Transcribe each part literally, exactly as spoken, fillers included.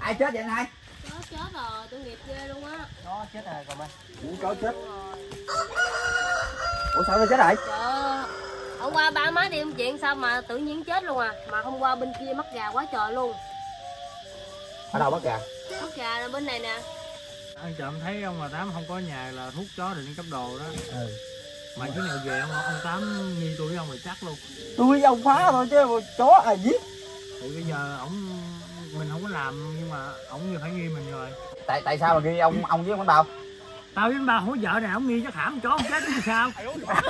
Ai chết vậy anh hai? Chó chết rồi, tội nghiệp ghê luôn á. Chó chết rồi còn ơi. Chó chết. Ủa sao nó chết rồi? Trời, hôm qua ba má đi công chuyện sao mà tự nhiên chết luôn à. Mà hôm qua bên kia mắc gà quá trời luôn. Ở đâu mắc gà? Mắc gà là bên này nè. Anh trộm thấy ông bà Tám không có nhà là thuốc chó rồi đi cấp đồ đó. Ừ. Mà cái nào về ông, ông Tám nghi tôi với ông rồi chắc luôn. Tôi với ông phá thôi chứ chó ai giết. Thì bây giờ ổng mình không có làm nhưng mà ổng như phải nghi mình rồi. Tại tại sao mà nghi ông ông với ông Tao? Tao với ông Tao không có vợ này, ổng nghi chắc hãm chó chết chứ sao?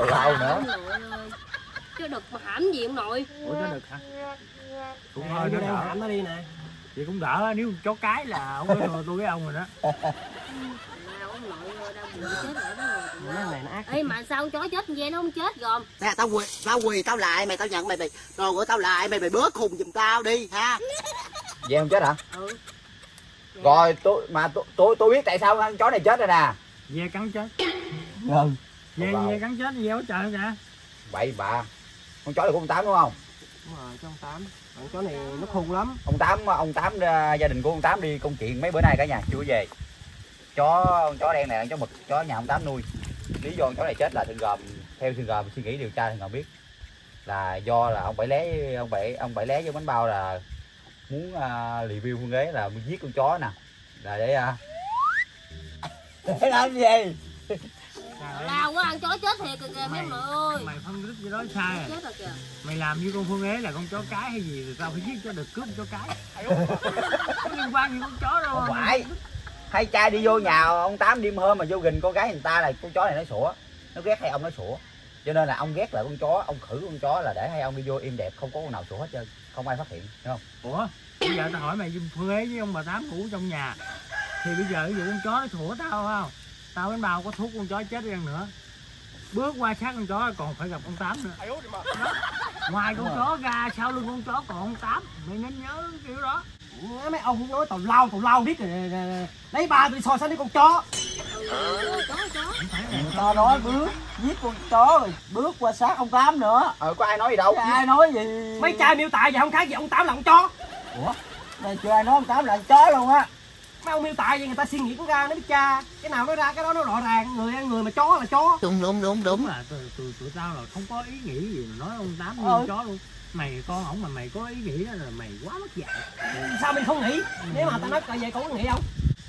Lâu nữa. Chứ đực mà hãm gì ông nội? Ủa chứ đực hả? Cũng thôi nó đỡ. Hãm nó đi nè. Vậy cũng đỡ, nếu chó cái là ông tôi với ông rồi đó. Ê mà sao chó chết vậy, nó không chết gồm nè. Tao quỳ, tao quỳ tao lại mày, tao nhận mày, mày rồi gọi tao lại mày, mày bớt khùng giùm tao đi ha. Vậy không chết hả? Ừ. Rồi tôi mà tôi tôi tôi biết tại sao con chó này chết rồi nè. Ve cắn chết. Ừ. Ve ve cắn chết ve ở trời kìa. Bậy bạ. Con chó này của ông Tám đúng không? Đúng rồi, cho ông Tám. Con chó này nó khùng lắm. Ông Tám ông Tám gia đình của ông Tám đi công chuyện mấy bữa nay cả nhà chưa về. Chó con chó đen này, chó mực, chó nhà ông Tám nuôi. Lý do chó này chết là thường gồm theo thường gồm suy nghĩ điều tra thì còn biết là do là ông Bảy Lé ông bảy ông bảy lé với bánh bao là muốn uh, review Phương Ế là muốn giết con chó nè là để uh... để làm gì lao quá, ăn chó chết thiệt kìa kìa mấy người ơi. Mày phân tích gì đó sai rồi. Chết rồi kìa. Mày làm như con Phương Ế là con chó cái hay gì rồi tao phải giết cho được cướp chó cái. Không liên quan gì con chó đâu. Không phải. Hai trai đi vô nhà ông Tám đêm hôm mà vô gình con gái người ta là con chó này nó sủa. Nó ghét hay ông nó sủa. Cho nên là ông ghét lại con chó, ông khử con chó là để hai ông đi vô im đẹp, không có con nào sủa hết trơn, không ai phát hiện, hiểu không? Ủa, bây giờ tao hỏi mày Phương Ế với ông bà Tám ngủ trong nhà. Thì bây giờ ví dụ con chó nó sủa tao không? Tao đến bao có thuốc con chó chết đi ăn nữa. Bước qua sát con chó còn phải gặp ông Tám nữa. Đó. Ngoài con chó ra sau lưng con chó còn ông Tám, mày nên nhớ kiểu đó. Mấy ông nói tàu lao tàu lao biết lấy ba tôi so sánh với con chó. Ừ, chó, chó. Tao nói bước giết con chó rồi bước qua sát ông Tám nữa. Ờ có ai nói gì đâu. Có ai nói gì mấy trai miêu tài vậy, không khác gì ông Tám là ông chó. Ủa này chưa ai nói ông Tám là ông chó luôn á. Mấy ông miêu tài vậy người ta suy nghĩ cũng ra nó biết cha. Cái nào nói ra cái đó nó rõ ràng, người người mà chó là chó. Đúng đúng đúng đúng là tụi tụi tao là không có ý nghĩ gì mà nói ông Tám như chó luôn. Mày con ổng mà mày có ý nghĩ đó là mày quá mất dạy. Sao mày không nghĩ? Nếu mà tao nói cờ vậy cậu có nghĩ không?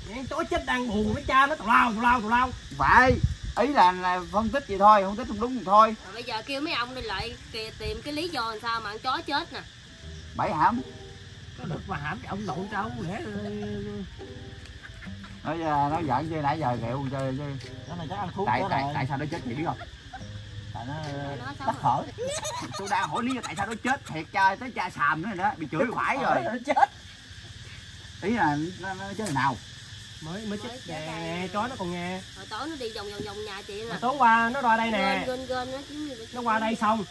Những chó chết đang buồn với cha nó tào lao tào lao tào lao. Vậy ý là, là phân tích gì thôi, phân tích không đúng thì thôi. Rồi bây giờ kêu mấy ông đi lại kìa, tìm cái lý do làm sao mà con chó chết nè. Bảy hãm. Có được mà hãm ông nội tao không lẽ. Nói nói giỡn chứ nãy giờ ghẹo chơi chứ. Nó này chắc ăn thuốc. Tại tại, tại sao nó chết vậy biết không? Tại nó tắt thở. Tôi đang hỏi lý do tại sao nó chết thiệt cha, tới cha xàm nữa rồi đó, bị chửi phải rồi. Nó chết. Ý là nó, nó chết hồi nào? Mới mới chết nè, chó nó còn nghe. Hồi tối nó đi vòng vòng vòng nhà chị nè. Tối qua nó ra đây nè. Gên, gên, gên, nó, nó qua đây xong.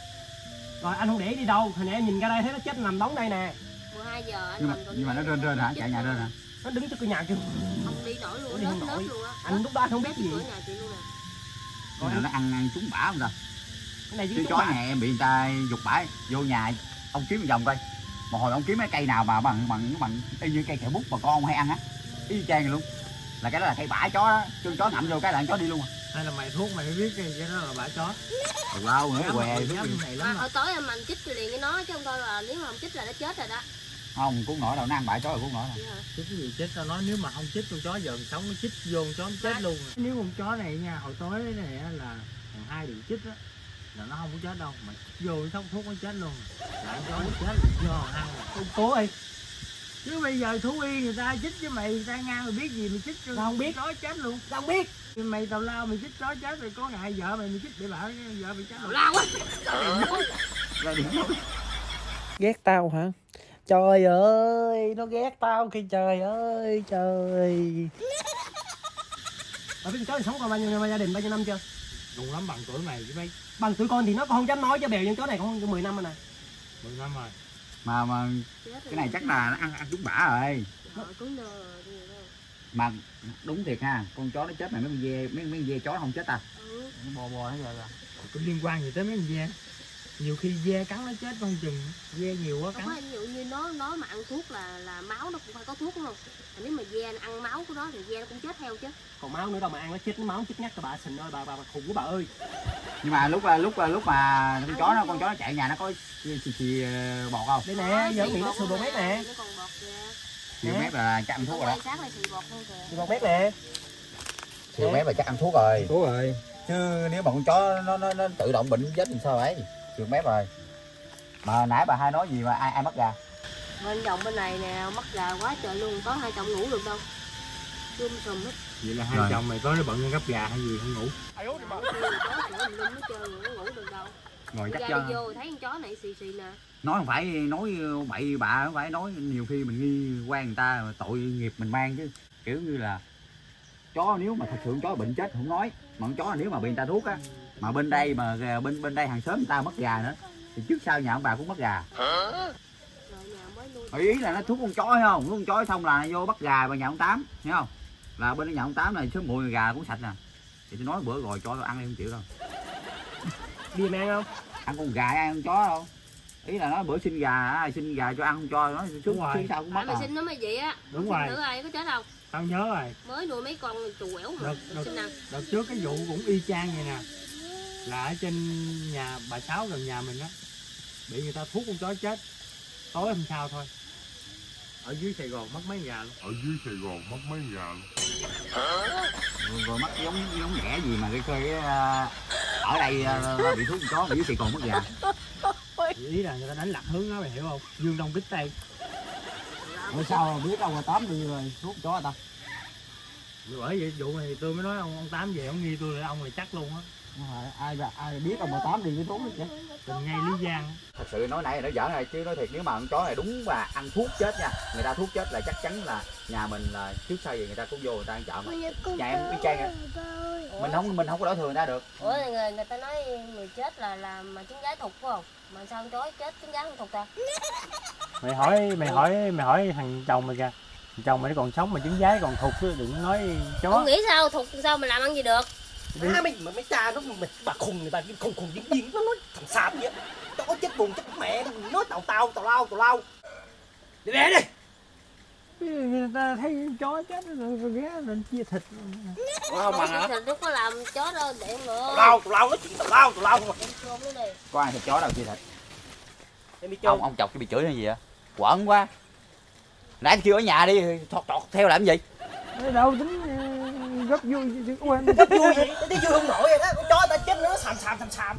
Rồi anh không để đi đâu, hồi nãy em nhìn ra đây thấy nó chết nằm đóng đây nè. mười hai giờ anh. Nhưng mà, nhưng mà nó rên rên hả? Chạy nhà rên hả? Nó đứng trước cửa nhà kêu. Không đi nổi luôn, nó nổi luôn á. Anh lúc đó anh không biết gì. Còn nó ăn ăn trúng bả không ta? Cái này chó này em bị người ta dục bãi vô nhà ông kiếm một vòng coi, mà hồi ông kiếm cái cây nào mà bằng bằng bằng y như cây kẹo bút mà con ông hay ăn á, y chang luôn, là cái đó là cây bã chó đó, chân chó ngậm vô cái là con chó đi luôn. À. Hay là mày thuốc mày mới biết cái đó là bã chó. Lâu nữa què. Mà hồi tối em mình chích liền với nó chứ không thôi là nếu mà không chích là nó chết rồi đó. Không cũng nổi đâu, nó ăn bã chó rồi cũng nổi đâu. Chích cái gì chết tao nói, nếu mà không chích con chó giờ sống nó chích vô con chó nó chết luôn. Nếu con chó này nha, hồi tối này là thằng hai đường chích á. Là nó không có chết đâu, mà vô xong thuốc nó chết luôn. Lại chó nó chết do ăn con cố đi. Chứ bây giờ thú y người ta chích với mày, người ta ngang rồi biết gì mày chích cho. Tao không biết. Chó chết luôn. Tao không biết. Mày tào lao mày chích chó chết rồi có ngại vợ mày mày chích để bảo vợ mày chết rồi. Lao quá. Ghét tao hả? Trời ơi, nó ghét tao kìa trời ơi, trời. Bà biết con chó này sống còn bao nhiêu năm, gia đình bao nhiêu năm chưa? Đúng lắm bằng tuổi mày chứ mấy. Bằng tuổi con thì nó không dám nói cho bèo, nhưng chó này con mười năm rồi nè. mười năm rồi. Mà mà cái này chắc là nó ăn ăn trúng bả rồi. Mà đúng thiệt ha, con chó nó chết này mấy con ve, mấy con ve chó nó không chết à. Ừ. Bò bò hết rồi. Có liên quan gì tới mấy con ve. Nhiều khi dê cắn nó chết không chừng, dê nhiều quá cắn. Có hình dụ như nó nói mà ăn thuốc là là máu nó cũng phải có thuốc đúng không? Thì nếu mà dê ăn máu của nó thì dê nó cũng chết theo chứ. Còn máu nữa đâu mà ăn, nó chết nó máu chết ngắt cho bà sình ơi, bà bà bà khùng của bà ơi. Nhưng mà lúc lúc lúc mà con chó nó con chó nó chạy nhà nó có xì xì bọt không? Đây nè, giờ miệng nó sùi bọt mép nè. Nó còn bọt kìa. Sùi mép là chắc ăn thuốc rồi đó. Xác là sùi bọt thôi kìa. Sùi bọt mép nè. Sùi mép là chắc ăn thuốc rồi. Thuốc rồi. Chứ nếu mà con chó nó nó nó tự động bệnh chết thì sao ấy? Sườn mép rồi. Mà nãy bà hai nói gì mà ai ai mất gà? Bên chồng bên này nè, mất gà quá trời luôn, có hai chồng ngủ được đâu. Chum sùm hết. Vậy là hai rồi. Chồng mày có nó bận gấp gà hay gì không ngủ. Ai út đi bà. Ngủ được đâu. Ngồi chắc chân. Vô thấy con chó này xì xì nè. Nói không phải nói bậy bạ, không phải nói, nhiều khi mình nghi quan người ta tội nghiệp mình mang chứ. Kiểu như là chó nếu mà thật sự chó bệnh chết không nói, mà con chó nếu mà bị người ta thuốc á, mà bên đây mà bên bên đây hàng xóm người ta mất gà nữa thì trước sau nhà ông bà cũng mất gà. Ở ý là nó thuốc con chó hay không, thuốc con chó xong là vô bắt gà vào nhà ông Tám, hiểu không? Là bên nhà ông Tám này số mùi gà cũng sạch nè. Thì tôi nói bữa rồi cho ăn đi không chịu đâu. Đi ăn không? Ăn con gà ăn con chó đâu. Ý là nó bữa xin gà, xin gà cho ăn không cho nó trước sau cũng mất. Mà xin nó mới vậy á. Đúng rồi. Thử ai có chết đâu. Tao nhớ rồi. Mới nuôi mấy con trù ẻo mà. Đợt trước cái vụ cũng y chang vậy nè. Là ở trên nhà bà Sáu gần nhà mình á, bị người ta thuốc con chó chết. Tối hôm sau thôi. Ở dưới Sài Gòn mất mấy gà luôn. Ở dưới Sài Gòn mất mấy gà luôn. Rồi, rồi mất giống giống đẻ gì mà cái cây ở đây bị thuốc con chó, ở dưới Sài Gòn mất gà. Ý là người ta đánh lạc hướng đó mày hiểu không? Dương Đông Kích Tây. Rồi sao biết đâu mà Tám đi rồi thuốc chó ta. Bởi vậy vụ này tôi mới nói ông, ông Tám về ông nghi tôi là ông này chắc luôn á. Ai ai biết ông bà Tám đi với thuốc chứ. Từng ngay Lý Giang. Thật sự nói nãy nó dở này chứ nói thiệt nếu mà con chó này đúng là ăn thuốc chết nha. Người ta thuốc chết là chắc chắn là nhà mình là trước sau gì người ta cũng vô người ta ăn chợ mà. Nhà em y chang á. Mình không mình không có đổ thừa người ta được. Ủa người người ta nói người chết là là mà trứng gái thục phải không? Mà sao con chó chết trứng gái không thục ta? Mày hỏi mày hỏi mày hỏi thằng chồng mày kìa. Thằng chồng mày nó còn sống mà trứng gái còn thục chứ đừng nói chó. Ông nghĩ sao thục sao mà làm ăn gì được? Má mày mà mấy cha nó mày bà khùng người ta khùng khùng dính dính nó nói thằng sạp vậy chó chết buồn chết mẹ nói tào tao tào lao tào lao đi nè đi người ta thấy chó chết rồi ghé rồi chia thịt không bằng hả lúc có làm chó đâu để nữa tào lao tào lao nó chuyện tào lao tào lao có ai thịt chó đâu chia thịt ông ông chọc cái bị chửi hay gì vậy quẩn quá nãy kêu ở nhà đi thọt thọt theo làm gì đâu tính rất vui chứ quên rất vui vậy tí vui không nổi vậy đó con chó ta chết nữa sàm sàm sàm sàm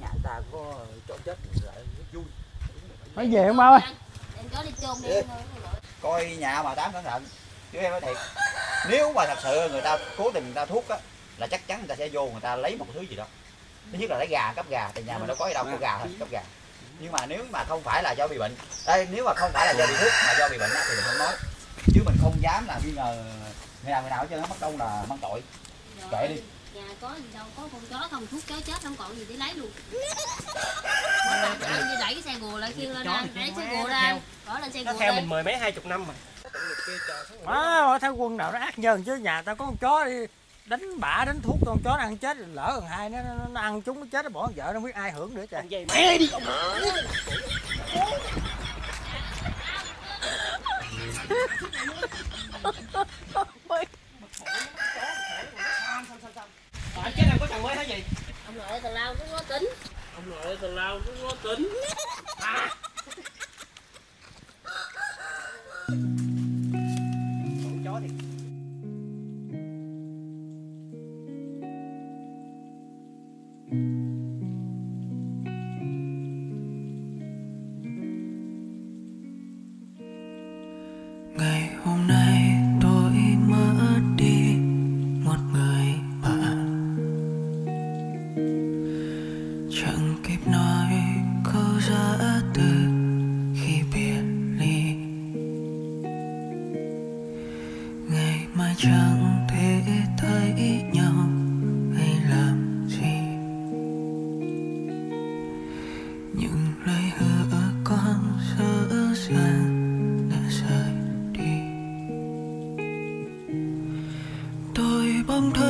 nhà ta có chó chết lại vui phải về không ba ơi em chó đi chôn đi coi nhà bà Tám cẩn thận chứ em nói thiệt nếu mà thật sự người ta cố tình người ta thuốc á là chắc chắn người ta sẽ vô người ta lấy một thứ gì đó thứ nhất là lấy gà cắp gà tại nhà mình đâu có gì đâu có gà thôi cắp gà nhưng mà nếu mà không phải là do bị bệnh đây nếu mà không phải là do bị thuốc mà do bị bệnh á thì mình không nói chứ mình không dám là nghi ngờ người nào người nào hết trơn á mất công là mắc tội kệ đi nhà có gì đâu có con chó không thuốc chó chết không còn gì để lấy luôn mà đẩy cái xe gùa lại khiêng lên anh đẩy xe gùa ra bỏ lên xe gùa theo mình mười mấy hai chục năm mà má thấy quân nào nó ác nhân chứ nhà tao có con chó đi đánh bả đánh thuốc con chó nó ăn chết lỡ thằng hai nó nó ăn chúng nó chết nó bỏ vợ nó biết ai hưởng nữa trời mẹ đi Bà chết em có thằng mới hả gì? Ông nội thằng lao cũng có tính. Ông nội thằng lao cũng có tính. À. Chó thì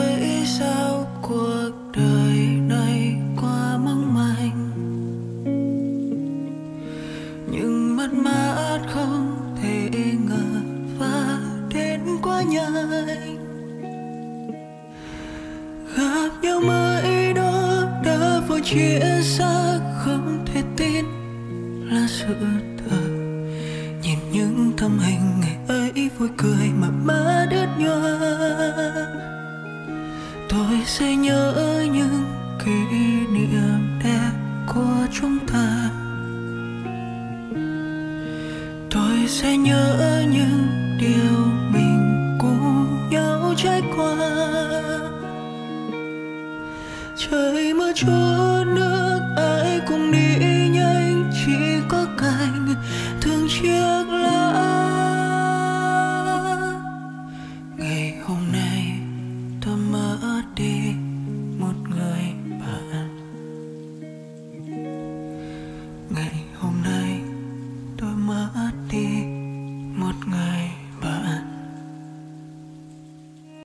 thấy sao cuộc đời này quá mong manh nhanh. Gặp nhau mãi đó đã vội chia xa, không thể tin là sự thật. Nhìn những tấm hình ngày ấy vui cười mà má đứt nhòa. Tôi sẽ nhớ những kỷ niệm đẹp của chúng ta. Tôi sẽ nhớ những điều mình cùng nhau trải qua. Trời mưa chúa